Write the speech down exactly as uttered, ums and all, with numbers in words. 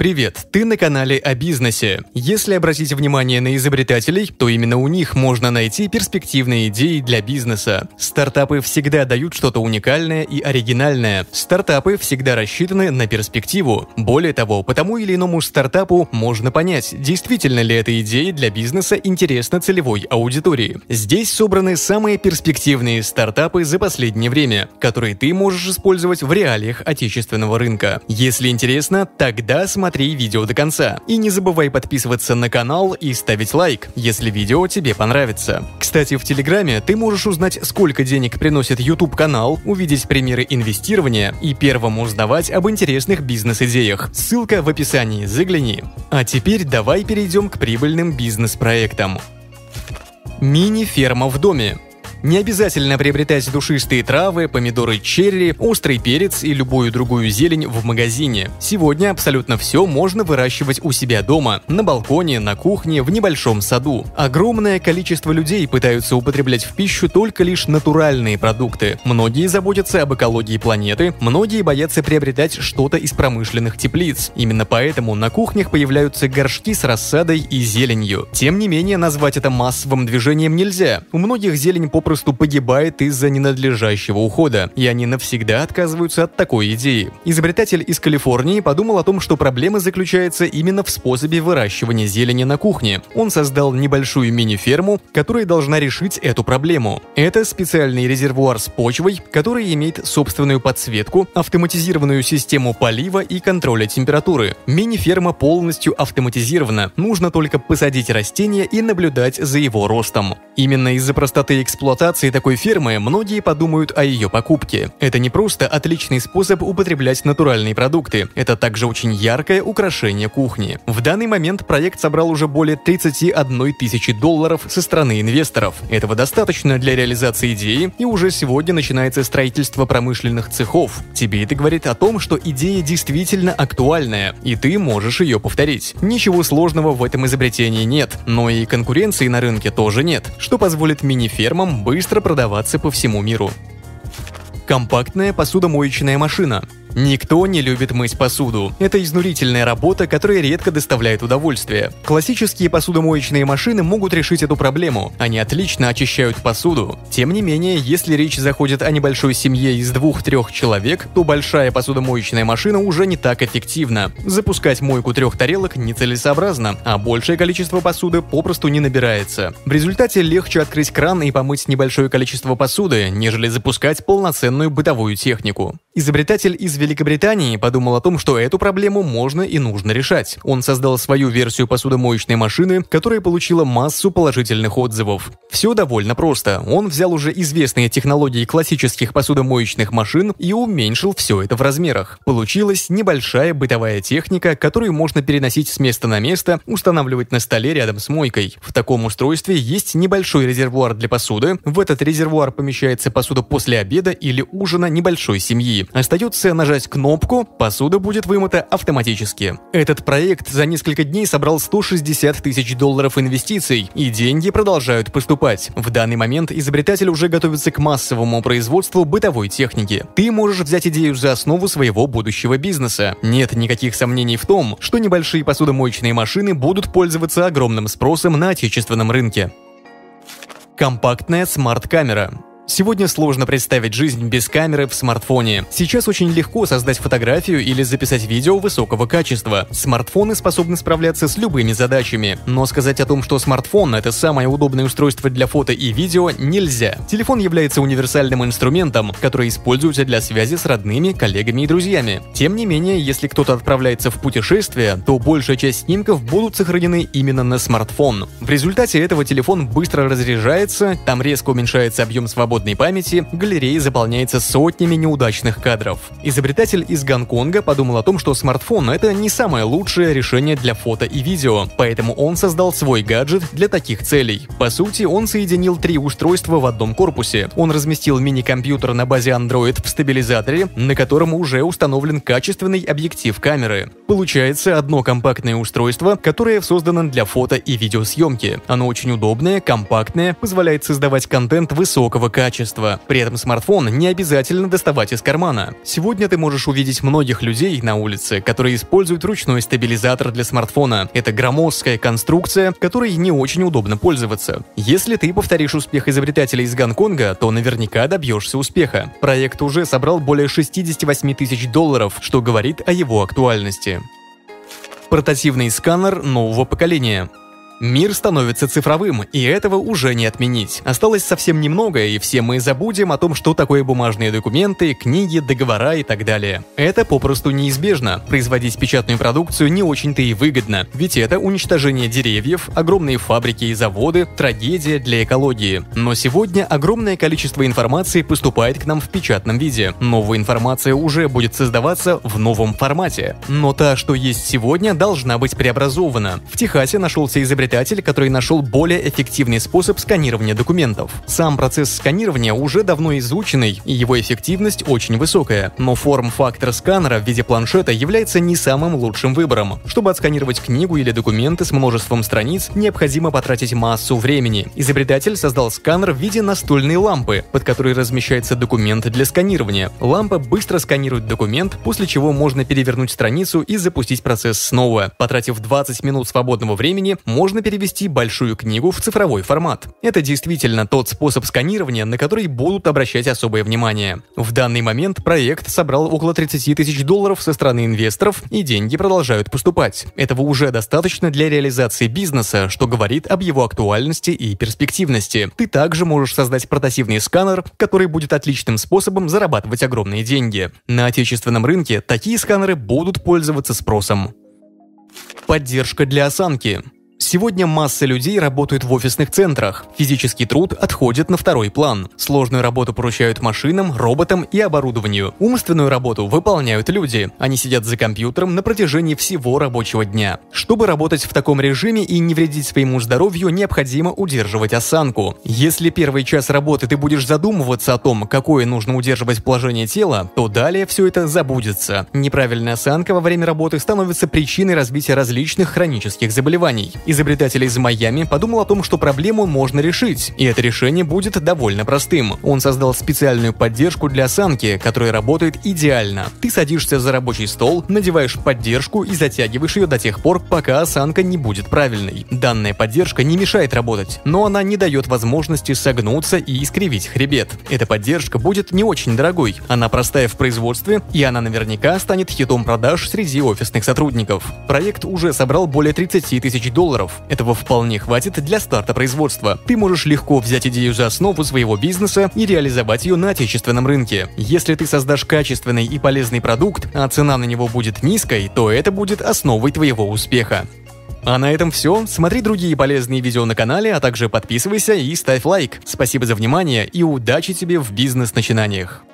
Привет, ты на канале о бизнесе. Если обратить внимание на изобретателей, то именно у них можно найти перспективные идеи для бизнеса. Стартапы всегда дают что-то уникальное и оригинальное. Стартапы всегда рассчитаны на перспективу. Более того, по тому или иному стартапу можно понять, действительно ли эта идея для бизнеса интересна целевой аудитории. Здесь собраны самые перспективные стартапы за последнее время, которые ты можешь использовать в реалиях отечественного рынка. Если интересно, тогда смотри видео до конца. И не забывай подписываться на канал и ставить лайк, если видео тебе понравится. Кстати, в Телеграме ты можешь узнать, сколько денег приносит YouTube-канал, увидеть примеры инвестирования и первым узнавать об интересных бизнес-идеях. Ссылка в описании, загляни. А теперь давай перейдем к прибыльным бизнес-проектам. Мини-ферма в доме. Не обязательно приобретать душистые травы, помидоры черри, острый перец и любую другую зелень в магазине. Сегодня абсолютно все можно выращивать у себя дома, на балконе, на кухне, в небольшом саду. Огромное количество людей пытаются употреблять в пищу только лишь натуральные продукты. Многие заботятся об экологии планеты, многие боятся приобретать что-то из промышленных теплиц. Именно поэтому на кухнях появляются горшки с рассадой и зеленью. Тем не менее, назвать это массовым движением нельзя. У многих зелень попросту просто погибает из-за ненадлежащего ухода, и они навсегда отказываются от такой идеи. Изобретатель из Калифорнии подумал о том, что проблема заключается именно в способе выращивания зелени на кухне. Он создал небольшую мини-ферму, которая должна решить эту проблему. Это специальный резервуар с почвой, который имеет собственную подсветку, автоматизированную систему полива и контроля температуры. Мини-ферма полностью автоматизирована, нужно только посадить растение и наблюдать за его ростом. Именно из-за простоты эксплуатации такой фермы многие подумают о ее покупке. Это не просто отличный способ употреблять натуральные продукты, это также очень яркое украшение кухни. В данный момент проект собрал уже более тридцати одной тысячи долларов со стороны инвесторов. Этого достаточно для реализации идеи, и уже сегодня начинается строительство промышленных цехов. Тебе это говорит о том, что идея действительно актуальная, и ты можешь ее повторить. Ничего сложного в этом изобретении нет, но и конкуренции на рынке тоже нет, что позволит мини-фермам быть быстро продаваться по всему миру. Компактная посудомоечная машина. Никто не любит мыть посуду. Это изнурительная работа, которая редко доставляет удовольствие. Классические посудомоечные машины могут решить эту проблему. Они отлично очищают посуду. Тем не менее, если речь заходит о небольшой семье из двух-трех человек, то большая посудомоечная машина уже не так эффективна. Запускать мойку трех тарелок нецелесообразно, а большее количество посуды попросту не набирается. В результате легче открыть кран и помыть небольшое количество посуды, нежели запускать полноценную бытовую технику. Изобретатель из Великобритании подумал о том, что эту проблему можно и нужно решать. Он создал свою версию посудомоечной машины, которая получила массу положительных отзывов. Все довольно просто. Он взял уже известные технологии классических посудомоечных машин и уменьшил все это в размерах. Получилась небольшая бытовая техника, которую можно переносить с места на место, устанавливать на столе рядом с мойкой. В таком устройстве есть небольшой резервуар для посуды. В этот резервуар помещается посуда после обеда или ужина небольшой семьи. Остается нажать Нажать кнопку, посуда будет вымыта автоматически. Этот проект за несколько дней собрал сто шестьдесят тысяч долларов инвестиций, и деньги продолжают поступать. В данный момент изобретатель уже готовится к массовому производству бытовой техники. Ты можешь взять идею за основу своего будущего бизнеса. Нет никаких сомнений в том, что небольшие посудомоечные машины будут пользоваться огромным спросом на отечественном рынке. Компактная смарт-камера. Сегодня сложно представить жизнь без камеры в смартфоне. Сейчас очень легко создать фотографию или записать видео высокого качества. Смартфоны способны справляться с любыми задачами. Но сказать о том, что смартфон – это самое удобное устройство для фото и видео, нельзя. Телефон является универсальным инструментом, который используется для связи с родными, коллегами и друзьями. Тем не менее, если кто-то отправляется в путешествие, то большая часть снимков будут сохранены именно на смартфон. В результате этого телефон быстро разряжается, там резко уменьшается объем свободного памяти, галерея заполняется сотнями неудачных кадров. Изобретатель из Гонконга подумал о том, что смартфон – это не самое лучшее решение для фото и видео, поэтому он создал свой гаджет для таких целей. По сути, он соединил три устройства в одном корпусе. Он разместил мини-компьютер на базе Android в стабилизаторе, на котором уже установлен качественный объектив камеры. Получается одно компактное устройство, которое создано для фото и видеосъемки. Оно очень удобное, компактное, позволяет создавать контент высокого качества, качества. При этом смартфон не обязательно доставать из кармана. Сегодня ты можешь увидеть многих людей на улице, которые используют ручной стабилизатор для смартфона. Это громоздкая конструкция, которой не очень удобно пользоваться. Если ты повторишь успех изобретателя из Гонконга, то наверняка добьешься успеха. Проект уже собрал более шестидесяти восьми тысяч долларов, что говорит о его актуальности. Портативный сканер нового поколения. Мир становится цифровым, и этого уже не отменить. Осталось совсем немного, и все мы забудем о том, что такое бумажные документы, книги, договора и так далее. Это попросту неизбежно. Производить печатную продукцию не очень-то и выгодно, ведь это уничтожение деревьев, огромные фабрики и заводы, трагедия для экологии. Но сегодня огромное количество информации поступает к нам в печатном виде. Новая информация уже будет создаваться в новом формате. Но та, что есть сегодня, должна быть преобразована. В Техасе нашелся изобретатель, который нашел более эффективный способ сканирования документов. Сам процесс сканирования уже давно изученный, и его эффективность очень высокая. Но форм-фактор сканера в виде планшета является не самым лучшим выбором. Чтобы отсканировать книгу или документы с множеством страниц, необходимо потратить массу времени. Изобретатель создал сканер в виде настольной лампы, под которой размещается документ для сканирования. Лампа быстро сканирует документ, после чего можно перевернуть страницу и запустить процесс снова. Потратив двадцать минут свободного времени, можно перевести большую книгу в цифровой формат. Это действительно тот способ сканирования, на который будут обращать особое внимание. В данный момент проект собрал около тридцати тысяч долларов со стороны инвесторов, и деньги продолжают поступать. Этого уже достаточно для реализации бизнеса, что говорит об его актуальности и перспективности. Ты также можешь создать портативный сканер, который будет отличным способом зарабатывать огромные деньги. На отечественном рынке такие сканеры будут пользоваться спросом. Поддержка для осанки. Сегодня масса людей работают в офисных центрах. Физический труд отходит на второй план. Сложную работу поручают машинам, роботам и оборудованию. Умственную работу выполняют люди. Они сидят за компьютером на протяжении всего рабочего дня. Чтобы работать в таком режиме и не вредить своему здоровью, необходимо удерживать осанку. Если первый час работы ты будешь задумываться о том, какое нужно удерживать положение тела, то далее все это забудется. Неправильная осанка во время работы становится причиной развития различных хронических заболеваний. Изобретатель из Майами подумал о том, что проблему можно решить, и это решение будет довольно простым. Он создал специальную поддержку для осанки, которая работает идеально. Ты садишься за рабочий стол, надеваешь поддержку и затягиваешь ее до тех пор, пока осанка не будет правильной. Данная поддержка не мешает работать, но она не дает возможности согнуться и искривить хребет. Эта поддержка будет не очень дорогой, она простая в производстве, и она наверняка станет хитом продаж среди офисных сотрудников. Проект уже собрал более тридцати тысяч долларов. Этого вполне хватит для старта производства. Ты можешь легко взять идею за основу своего бизнеса и реализовать ее на отечественном рынке. Если ты создашь качественный и полезный продукт, а цена на него будет низкой, то это будет основой твоего успеха. А на этом все. Смотри другие полезные видео на канале, а также подписывайся и ставь лайк. Спасибо за внимание и удачи тебе в бизнес-начинаниях.